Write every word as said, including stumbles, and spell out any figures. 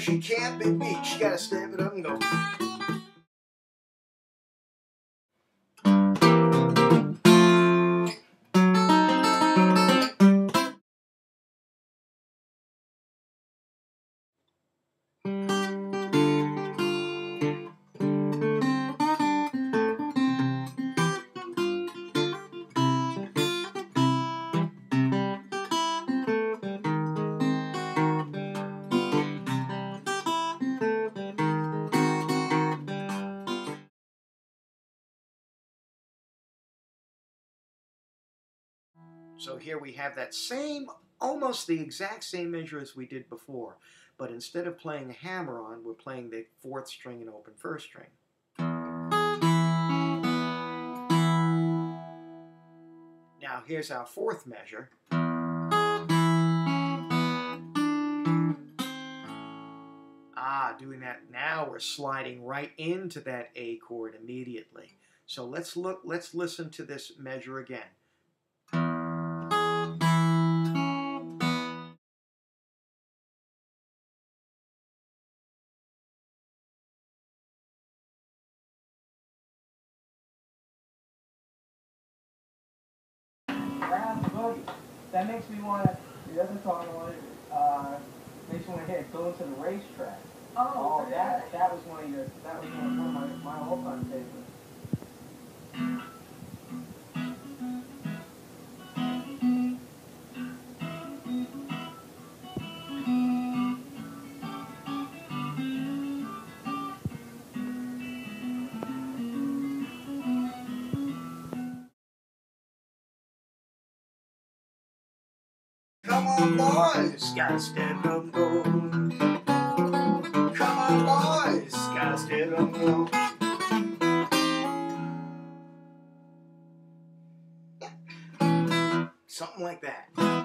version can't be beat. She gotta step it up and go. So here we have that same, almost the exact same measure as we did before, but instead of playing the hammer-on, we're playing the fourth string and open first string. Now here's our fourth measure. Ah, doing that now, we're sliding right into that A chord immediately. So let's look, let's listen to this measure again. That makes me want to, the other song I wanted, uh, makes me want to hit Going to the Racetrack. Oh, oh that, that was one of your, that was one of my, my all-time favorites. Come on, boys, gotta step up and go. Come on, boys, gotta step up and go. Something like that.